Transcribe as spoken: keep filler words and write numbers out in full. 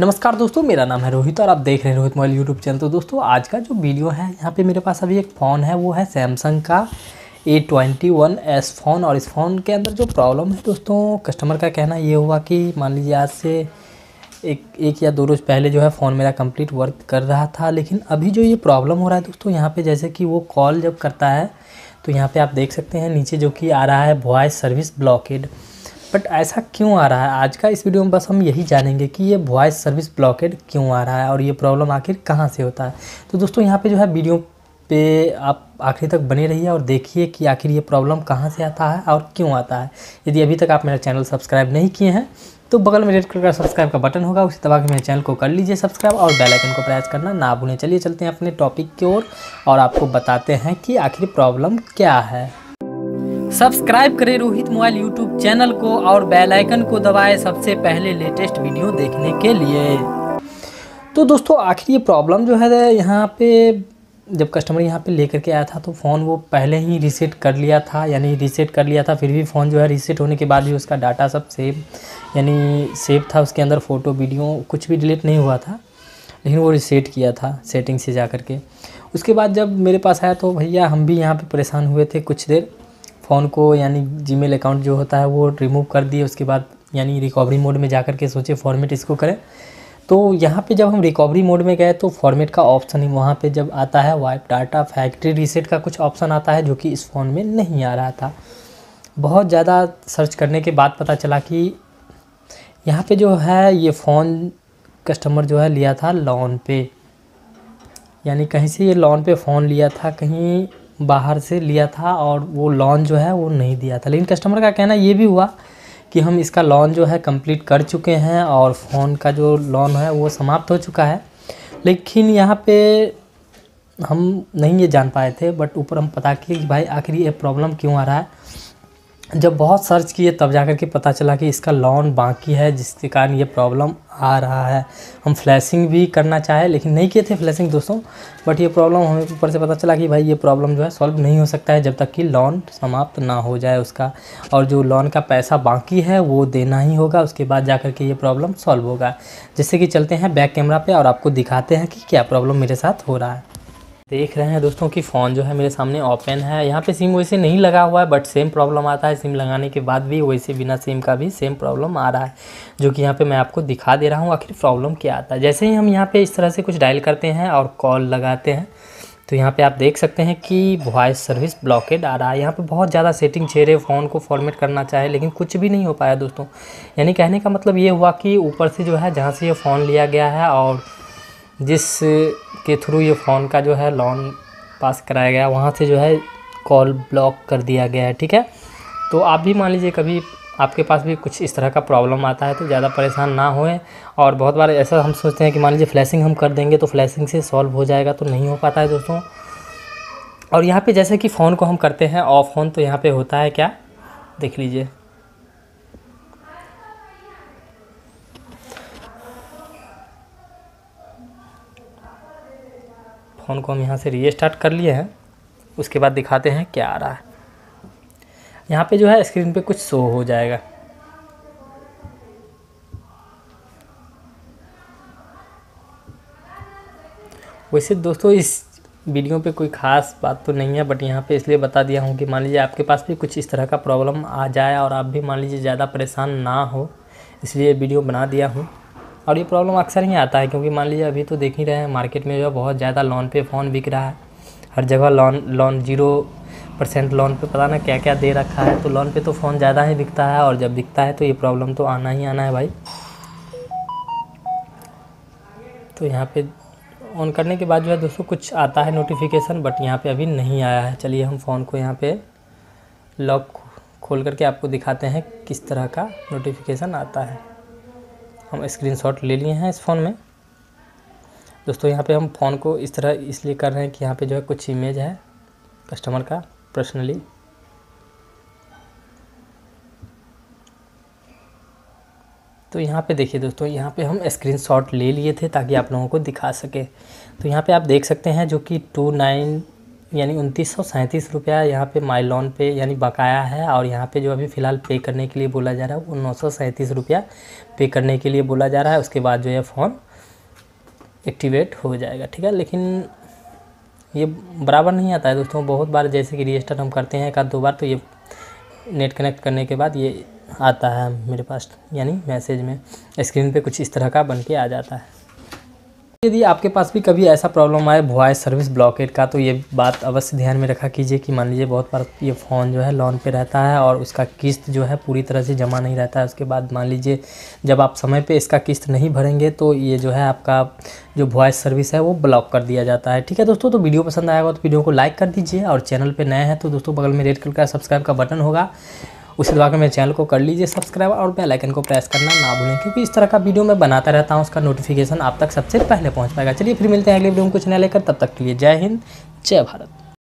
नमस्कार दोस्तों, मेरा नाम है रोहित और आप देख रहे हैं रोहित मोबाइल यूट्यूब चैनल। तो दोस्तों आज का जो वीडियो है, यहाँ पे मेरे पास अभी एक फ़ोन है, वो है सैमसंग का A twenty one S phone. और इस फ़ोन के अंदर जो प्रॉब्लम है दोस्तों, कस्टमर का कहना ये हुआ कि मान लीजिए आज से एक एक या दो रोज़ पहले जो है फ़ोन मेरा कंप्लीट वर्क कर रहा था, लेकिन अभी जो ये प्रॉब्लम हो रहा है दोस्तों, यहाँ पे जैसे कि वो कॉल जब करता है तो यहाँ पे आप देख सकते हैं नीचे जो कि आ रहा है वॉइस सर्विस ब्लॉकेड। बट ऐसा क्यों आ रहा है, आज का इस वीडियो में बस हम यही जानेंगे कि ये वॉइस सर्विस ब्लॉकेड क्यों आ रहा है और ये प्रॉब्लम आखिर कहाँ से होता है। तो दोस्तों यहाँ पर जो है वीडियो पे आप आखिरी तक बने रहिए और देखिए कि आखिर ये प्रॉब्लम कहाँ से आता है और क्यों आता है। यदि अभी तक आप मेरा चैनल सब्सक्राइब नहीं किए हैं तो बगल में रेड कलर का सब्सक्राइब का बटन होगा, उसे दबा के मेरे चैनल को कर लीजिए सब्सक्राइब और बेल आइकन को प्रेस करना ना भूलें। चलिए चलते हैं अपने टॉपिक की ओर और, और आपको बताते हैं कि आखिर प्रॉब्लम क्या है। सब्सक्राइब करें रोहित मोबाइल यूट्यूब चैनल को और बेल आइकन को दबाएं सबसे पहले लेटेस्ट वीडियो देखने के लिए। तो दोस्तों आखिर ये प्रॉब्लम जो है, यहाँ पे जब कस्टमर यहाँ पे लेकर के आया था तो फ़ोन वो पहले ही रीसेट कर लिया था, यानी रीसेट कर लिया था फिर भी फ़ोन जो है रीसेट होने के बाद भी उसका डाटा सब सेव यानी सेव था, उसके अंदर फ़ोटो वीडियो कुछ भी डिलीट नहीं हुआ था, लेकिन वो रीसेट किया था सेटिंग से जा कर के। उसके बाद जब मेरे पास आया तो भैया हम भी यहाँ पर परेशान हुए थे कुछ देर, फ़ोन को यानी जीमेल अकाउंट जो होता है वो रिमूव कर दिए। उसके बाद यानी रिकवरी मोड में जा कर के सोचे फॉर्मेट इसको करें, तो यहाँ पे जब हम रिकवरी मोड में गए तो फॉर्मेट का ऑप्शन ही वहाँ पे जब आता है वाइप डाटा फैक्ट्री रीसेट का कुछ ऑप्शन आता है, जो कि इस फ़ोन में नहीं आ रहा था। बहुत ज़्यादा सर्च करने के बाद पता चला कि यहाँ पे जो है ये फ़ोन कस्टमर जो है लिया था लॉन पे, यानी कहीं से ये लॉन पे फ़ोन लिया था, कहीं बाहर से लिया था और वो लॉन जो है वो नहीं दिया था। लेकिन कस्टमर का कहना ये भी हुआ कि हम इसका लॉन जो है कंप्लीट कर चुके हैं और फ़ोन का जो लॉन है वो समाप्त हो चुका है, लेकिन यहाँ पे हम नहीं ये जान पाए थे। बट ऊपर हम पता किए कि भाई आखिर ये प्रॉब्लम क्यों आ रहा है। जब बहुत सर्च किए तब जाकर के पता चला कि इसका लॉन बाकी है, जिसके कारण ये प्रॉब्लम आ रहा है। हम फ्लैशिंग भी करना चाहे लेकिन नहीं किए थे फ्लैशिंग दोस्तों, बट ये प्रॉब्लम हमें ऊपर से पता चला कि भाई ये प्रॉब्लम जो है सॉल्व नहीं हो सकता है जब तक कि लॉन समाप्त ना हो जाए उसका, और जो लॉन का पैसा बाकी है वो देना ही होगा, उसके बाद जाकर के ये प्रॉब्लम सॉल्व होगा। जैसे कि चलते हैं बैक कैमरा पर और आपको दिखाते हैं कि क्या प्रॉब्लम मेरे साथ हो रहा है। देख रहे हैं दोस्तों कि फ़ोन जो है मेरे सामने ओपन है, यहाँ पे सिम वैसे नहीं लगा हुआ है बट सेम प्रॉब्लम आता है। सिम लगाने के बाद भी वैसे बिना सिम का भी सेम प्रॉब्लम आ रहा है, जो कि यहाँ पे मैं आपको दिखा दे रहा हूँ आखिर प्रॉब्लम क्या आता है। जैसे ही हम यहाँ पे इस तरह से कुछ डायल करते हैं और कॉल लगाते हैं तो यहाँ पे आप देख सकते हैं कि वॉइस सर्विस ब्लॉकेड आ रहा है। यहाँ पे बहुत ज़्यादा सेटिंग छेड़े, फ़ोन को फॉर्मेट करना चाहे लेकिन कुछ भी नहीं हो पाया दोस्तों। यानी कहने का मतलब ये हुआ कि ऊपर से जो है जहाँ से ये फ़ोन लिया गया है और जिस के थ्रू ये फ़ोन का जो है लॉन पास कराया गया, वहाँ से जो है कॉल ब्लॉक कर दिया गया है। ठीक है, तो आप भी मान लीजिए कभी आपके पास भी कुछ इस तरह का प्रॉब्लम आता है तो ज़्यादा परेशान ना होए। और बहुत बार ऐसा हम सोचते हैं कि मान लीजिए फ्लैशिंग हम कर देंगे तो फ्लैशिंग से सॉल्व हो जाएगा, तो नहीं हो पाता है दोस्तों। और यहाँ पर जैसे कि फ़ोन को हम करते हैं ऑफ ऑन तो यहाँ पर होता है क्या, देख लीजिए। फ़ोन को हम यहाँ से रीस्टार्ट कर लिए हैं, उसके बाद दिखाते हैं क्या आ रहा है। यहाँ पे जो है स्क्रीन पे कुछ शो हो जाएगा। वैसे दोस्तों इस वीडियो पे कोई ख़ास बात तो नहीं है, बट यहाँ पे इसलिए बता दिया हूँ कि मान लीजिए आपके पास भी कुछ इस तरह का प्रॉब्लम आ जाए और आप भी मान लीजिए ज़्यादा परेशान ना हो, इसलिए वीडियो बना दिया हूँ। और ये प्रॉब्लम अक्सर ही आता है क्योंकि मान लीजिए अभी तो देख ही रहे हैं मार्केट में जो है बहुत ज़्यादा लोन पे फ़ोन बिक रहा है, हर जगह loan loan zero percent loan पे पता ना क्या क्या दे रखा है, तो लोन पे तो फ़ोन ज़्यादा ही बिकता है। और जब बिकता है तो ये प्रॉब्लम तो आना ही आना है भाई। तो यहाँ पर ऑन करने के बाद जो है दोस्तों कुछ आता है नोटिफिकेशन, बट यहाँ पर अभी नहीं आया है। चलिए हम फ़ोन को यहाँ पर लॉक खोल करके आपको दिखाते हैं किस तरह का नोटिफिकेशन आता है। हम स्क्रीनशॉट ले लिए हैं इस फ़ोन में दोस्तों। यहाँ पे हम फ़ोन को इस तरह इसलिए कर रहे हैं कि यहाँ पे जो है कुछ इमेज है कस्टमर का पर्सनली, तो यहाँ पे देखिए दोस्तों यहाँ पे हम स्क्रीनशॉट ले लिए थे ताकि आप लोगों को दिखा सके। तो यहाँ पे आप देख सकते हैं जो कि टू नाइन यानी उनतीस सौ सैंतीस रुपया यहाँ पर माई लोन पे यानी बकाया है। और यहाँ पे जो अभी फ़िलहाल पे करने के लिए बोला जा रहा है वो नौ सौ सैंतीस रुपया पे करने के लिए बोला जा रहा है। उसके बाद जो है फ़ोन एक्टिवेट हो जाएगा, ठीक है। लेकिन ये बराबर नहीं आता है दोस्तों, बहुत बार जैसे कि रजिस्टर हम करते हैं एक आध दो बार तो ये नेट कनेक्ट करने के बाद ये आता है मेरे पास, यानी मैसेज में स्क्रीन पे कुछ इस तरह का बन के आ जाता है। यदि आपके पास भी कभी ऐसा प्रॉब्लम आए वॉइस सर्विस ब्लॉकेट का, तो ये बात अवश्य ध्यान में रखा कीजिए कि मान लीजिए बहुत बार ये फ़ोन जो है लोन पे रहता है और उसका किस्त जो है पूरी तरह से जमा नहीं रहता है। उसके बाद मान लीजिए जब आप समय पे इसका किस्त नहीं भरेंगे तो ये जो है आपका जो वॉइस सर्विस है वो ब्लॉक कर दिया जाता है, ठीक है दोस्तों। तो वीडियो पसंद आएगा तो वीडियो को लाइक कर दीजिए, और चैनल पर नए हैं तो दोस्तों बगल में रेड कलर का सब्सक्राइब का बटन होगा, उसे दबाकर मेरे चैनल को कर लीजिए सब्सक्राइब, और बेल आइकन को प्रेस करना ना भूलें, क्योंकि इस तरह का वीडियो मैं बनाता रहता हूं, उसका नोटिफिकेशन आप तक सबसे पहले पहुंच पाएगा। चलिए फिर मिलते हैं अगले वीडियो में कुछ नया लेकर, तब तक के लिए जय हिंद जय भारत।